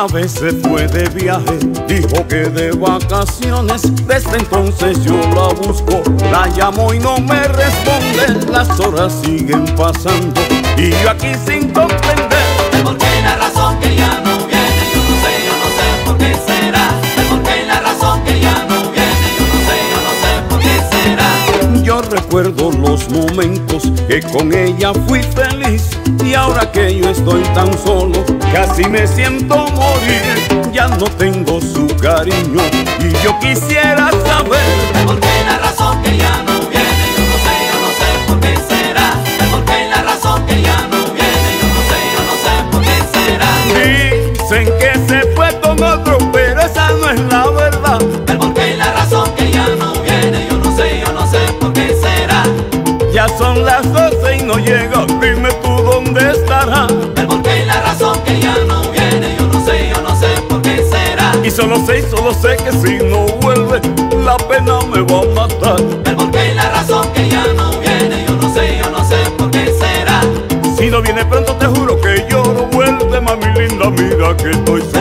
a veces fue de viaje, dijo que de vacaciones. Desde entonces yo la busco, la llamo y no me responde. Las horas siguen pasando y yo aquí sin comprender. ¿De por qué la razón que ya no viene? Yo no sé por qué será. ¿De por qué la razón que ya no viene? Yo no sé por qué será. Yo recuerdo los momentos que con ella fui feliz. Y ahora que yo estoy tan solo, casi me siento morir. Ya no tengo su cariño y yo quisiera saber. ¿De por qué la razón que ya no viene? Yo no sé por qué será. ¿De por qué la razón que ya no viene? Yo no sé por qué será. Dicen que se fue con otro, pero esa no es la verdad. ¿De por qué la razón que ya no viene? Yo no sé por qué será. Ya son las 12 y no llega. Dime tú, ¿dónde estará? El por qué y la razón que ya no viene. Yo no sé por qué será. Y solo sé que si no vuelve, la pena me va a matar. El por qué y la razón que ya no viene. Yo no sé por qué será. Si no viene pronto te juro que lloro. Vuelve, mami linda, mira que estoy solo.